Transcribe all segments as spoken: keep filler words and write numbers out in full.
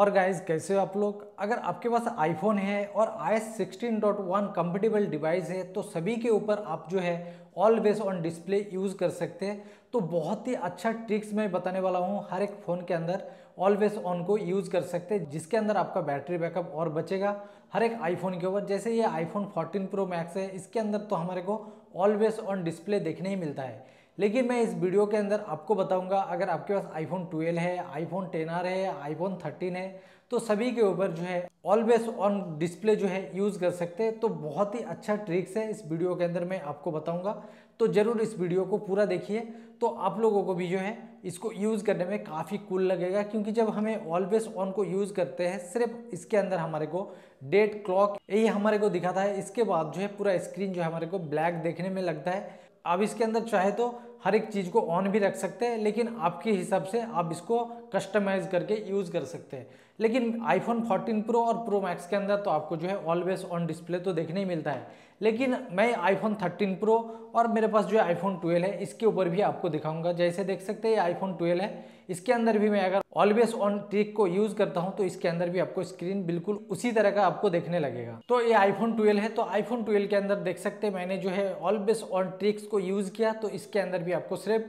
और गाइज कैसे हो आप लोग। अगर आपके पास आईफोन है और I O S sixteen dot one compatible device है तो सभी के ऊपर आप जो है ऑलवेज ऑन डिस्प्ले यूज़ कर सकते हैं। तो बहुत ही अच्छा ट्रिक्स मैं बताने वाला हूँ, हर एक फ़ोन के अंदर ऑलवेज ऑन को यूज़ कर सकते हैं जिसके अंदर आपका बैटरी बैकअप और बचेगा हर एक आईफोन के ऊपर। जैसे ये आईफोन फोर्टीन प्रो मैक्स है, इसके अंदर तो हमारे को ऑलवेज ऑन डिस्प्ले देखने ही मिलता है। लेकिन मैं इस वीडियो के अंदर आपको बताऊंगा, अगर आपके पास आईफोन ट्वेल्व है, आईफोन टेन आर है, आईफोन थर्टीन है, तो सभी के ऊपर जो है ऑलवेज ऑन डिस्प्ले जो है यूज़ कर सकते हैं। तो बहुत ही अच्छा ट्रिक्स है, इस वीडियो के अंदर मैं आपको बताऊंगा, तो ज़रूर इस वीडियो को पूरा देखिए। तो आप लोगों को भी जो है इसको यूज़ करने में काफ़ी कूल लगेगा, क्योंकि जब हमें ऑलवेज ऑन को यूज़ करते हैं सिर्फ इसके अंदर हमारे को डेट क्लॉक यही हमारे को दिखाता है। इसके बाद जो है पूरा स्क्रीन जो है हमारे को ब्लैक देखने में लगता है। आप इसके अंदर चाहे तो हर एक चीज़ को ऑन भी रख सकते हैं, लेकिन आपके हिसाब से आप इसको कस्टमाइज़ करके यूज़ कर सकते हैं। लेकिन आईफोन फोर्टीन प्रो और प्रो मैक्स के अंदर तो आपको जो है ऑलवेज ऑन डिस्प्ले तो देखने ही मिलता है। लेकिन मैं आईफोन थर्टीन प्रो और मेरे पास जो है आईफोन ट्वेल्व है, इसके ऊपर भी आपको दिखाऊंगा। जैसे देख सकते हैं ये आईफोन ट्वेल्व है, इसके अंदर भी मैं अगर ऑलवेज ऑन ट्रिक को यूज़ करता हूँ तो इसके अंदर भी आपको स्क्रीन बिल्कुल उसी तरह का आपको देखने लगेगा। तो ये आईफोन ट्वेल्व है, तो आईफोन ट्वेल्व के अंदर देख सकते हैं मैंने जो है ऑलवेज ऑन ट्रिक्स को यूज़ किया, तो इसके अंदर आपको सिर्फ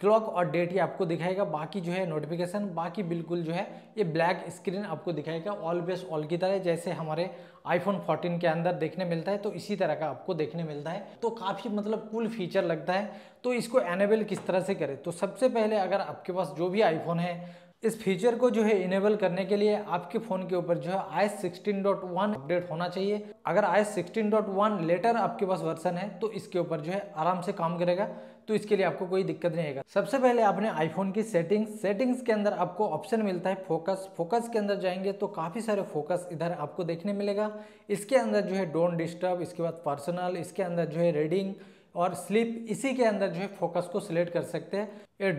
क्लॉक और डेट ही आपको दिखाएगा, बाकी जो है नोटिफिकेशन, बाकी बिल्कुल जो है ये ब्लैक स्क्रीन आपको दिखाएगा ऑलवेज ऑल की तरह, जैसे हमारे आईफोन फोर्टीन के अंदर देखने मिलता है। तो इसी तरह का आपको देखने मिलता है, तो काफ़ी मतलब कूल फीचर लगता है। तो इसको एनेबल किस तरह से करें, तो सबसे पहले अगर आपके पास जो भी आईफोन है, इस फीचर को जो है इनेबल करने के लिए आपके फ़ोन के ऊपर जो है I O S sixteen dot one update होना चाहिए। अगर I O S sixteen dot one later आपके पास वर्जन है तो इसके ऊपर जो है आराम से काम करेगा, तो इसके लिए आपको कोई दिक्कत नहीं आएगा। सबसे पहले आपने आईफोन की सेटिंग्स सेटिंग्स के अंदर आपको ऑप्शन मिलता है फोकस। फोकस के अंदर जाएंगे तो काफ़ी सारे फोकस इधर आपको देखने मिलेगा। इसके अंदर जो है डोंट डिस्टर्ब, इसके बाद पर्सनल, इसके अंदर जो है रीडिंग और स्लीप, इसी के अंदर जो है फोकस को सिलेक्ट कर सकते हैं।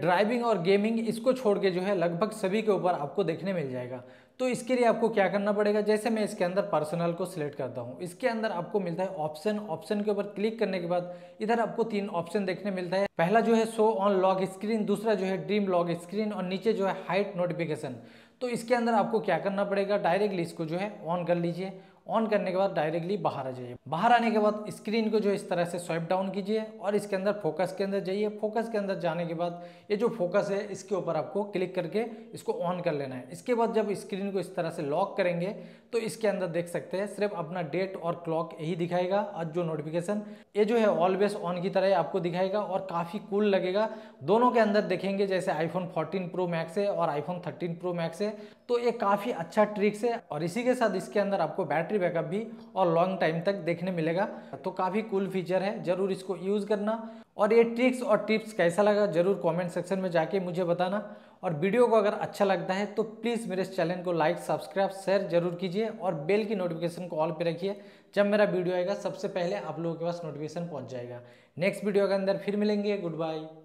ड्राइविंग और गेमिंग इसको छोड़ के जो है लगभग सभी के ऊपर आपको देखने मिल जाएगा। तो इसके लिए आपको क्या करना पड़ेगा, जैसे मैं इसके अंदर पर्सनल को सिलेक्ट करता हूँ, इसके अंदर आपको मिलता है ऑप्शन। ऑप्शन के ऊपर क्लिक करने के बाद इधर आपको तीन ऑप्शन देखने मिलता है। पहला जो है शो ऑन लॉक स्क्रीन, दूसरा जो है ड्रीम लॉक स्क्रीन, और नीचे जो है हाइड नोटिफिकेशन। तो इसके अंदर आपको क्या करना पड़ेगा, डायरेक्टली इसको जो है ऑन कर लीजिए। ऑन करने के बाद डायरेक्टली बाहर आ जाइए। बाहर आने के बाद स्क्रीन को जो इस तरह से स्वाइप डाउन कीजिए और इसके अंदर फोकस के अंदर जाइए। फोकस के अंदर जाने के बाद ये जो फोकस है इसके ऊपर आपको क्लिक करके इसको ऑन कर लेना है। इसके बाद जब स्क्रीन को इस तरह से लॉक करेंगे तो इसके अंदर देख सकते हैं सिर्फ अपना डेट और क्लॉक यही दिखाएगा, और जो नोटिफिकेशन ये जो है ऑलवेज ऑन की तरह आपको दिखाएगा और काफ़ी कूल लगेगा। दोनों के अंदर देखेंगे, जैसे आईफोन फोर्टीन प्रो मैक्स है और आईफोन थर्टीन प्रो मैक्स है, तो ये काफ़ी अच्छा ट्रिक्स है। और इसी के साथ इसके अंदर आपको बैटरी बैकअप भी और लॉन्ग टाइम तक देखने मिलेगा। तो काफी कूल फीचर है, जरूर इसको यूज करना। और ये ट्रिक्स और टिप्स कैसा लगा जरूर कमेंट सेक्शन में जाके मुझे बताना। और वीडियो को अगर अच्छा लगता है तो प्लीज़ मेरे इस चैनल को लाइक, सब्सक्राइब, शेयर जरूर कीजिए और बेल की नोटिफिकेशन को ऑल पे रखिए। जब मेरा वीडियो आएगा सबसे पहले आप लोगों के पास नोटिफिकेशन पहुंच जाएगा। नेक्स्ट वीडियो के अंदर फिर मिलेंगे। Good bye.